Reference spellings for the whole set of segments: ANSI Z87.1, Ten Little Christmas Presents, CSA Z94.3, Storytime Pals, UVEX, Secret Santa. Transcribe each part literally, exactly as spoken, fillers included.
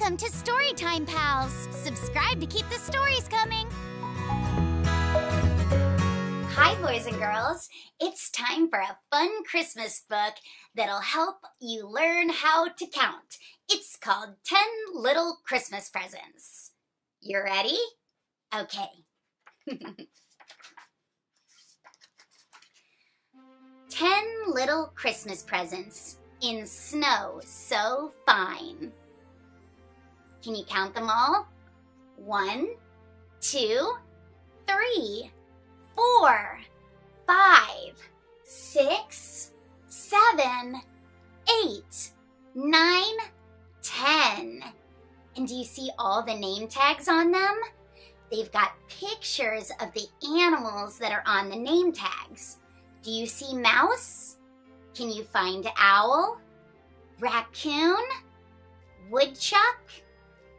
Welcome to Storytime Pals. Subscribe to keep the stories coming. Hi, boys and girls. It's time for a fun Christmas book that'll help you learn how to count. It's called Ten Little Christmas Presents. You ready? Okay. Ten little Christmas presents in snow so fine. Can you count them all? One, two, three, four, five, six, seven, eight, nine, ten. And do you see all the name tags on them? They've got pictures of the animals that are on the name tags. Do you see mouse? Can you find owl? Raccoon? Woodchuck?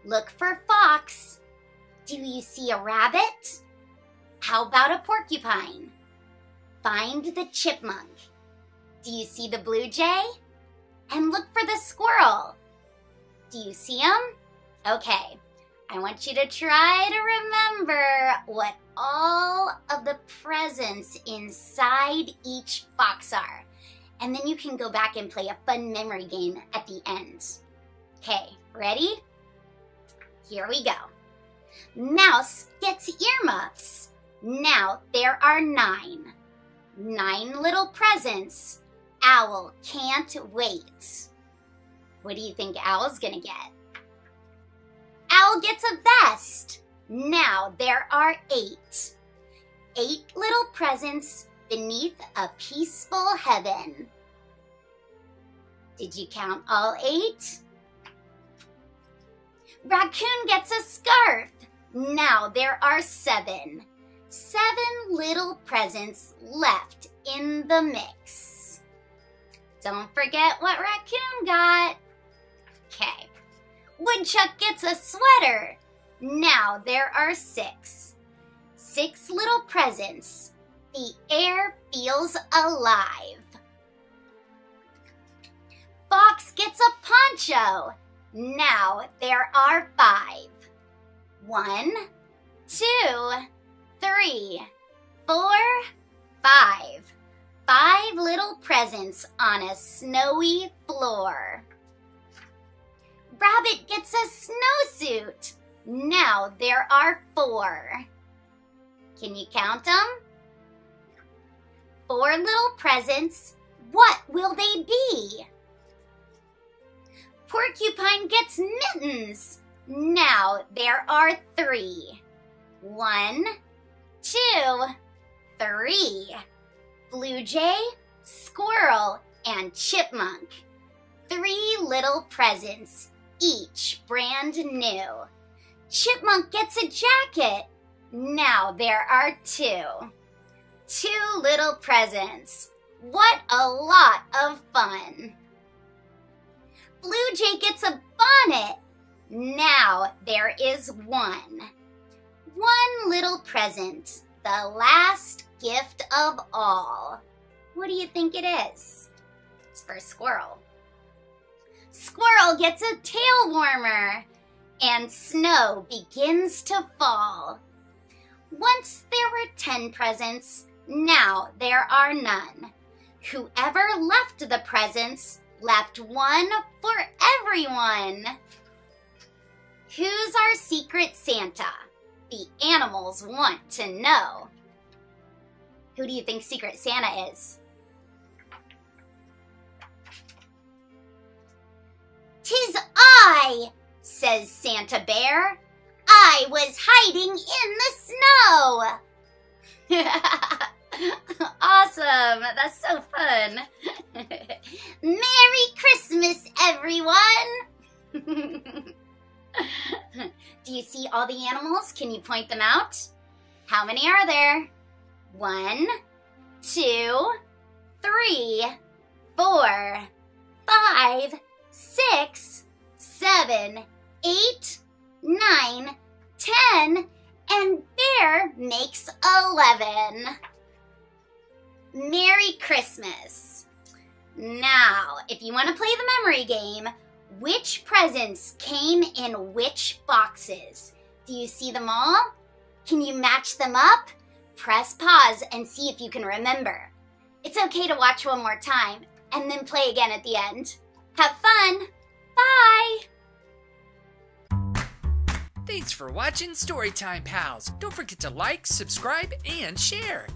Look for fox. Do you see a rabbit? How about a porcupine? Find the chipmunk. Do you see the blue jay? And look for the squirrel. Do you see him? Okay, I want you to try to remember what all of the presents inside each box are. And then you can go back and play a fun memory game at the end. Okay, ready? Here we go. Mouse gets earmuffs. Now there are nine. Nine little presents. Owl can't wait. What do you think Owl's gonna get? Owl gets a vest. Now there are eight. Eight little presents beneath a peaceful heaven. Did you count all eight? Raccoon gets a scarf. Now there are seven. Seven little presents left in the mix. Don't forget what Raccoon got. Okay. Woodchuck gets a sweater. Now there are six. Six little presents. The air feels alive. Fox gets a poncho. Now there are five. One, two, three, four, five. Five little presents on a snowy floor. Rabbit gets a snowsuit. Now there are four. Can you count them? Four little presents. What will they be? Porcupine gets mittens. Now there are three. One, two, three. Blue jay, squirrel, and chipmunk. Three little presents, each brand new. Chipmunk gets a jacket. Now there are two. Two little presents. What a lot of fun. Blue jay gets a bonnet. Now there is one. One little present, the last gift of all. What do you think it is? It's for squirrel. Squirrel gets a tail warmer, and snow begins to fall. Once there were ten presents, now there are none. Whoever left the presents left one for everyone. Who's our Secret Santa? The animals want to know. Who do you think Secret Santa is? "'Tis I," says Santa Bear. "I was hiding in the snow." Awesome! That's so fun. Merry Christmas, everyone! Do you see all the animals? Can you point them out? How many are there? One, two, three, four, five, six, seven, eight, nine, ten, and Bear makes eleven. Merry Christmas! Now, if you want to play the memory game, Which presents came in which boxes? Do you see them all? Can you match them up? Press pause and see if you can remember. It's okay to watch one more time and then play again at the end. Have fun! Bye! Thanks for watching Storytime Pals. Don't forget to like, subscribe, and share.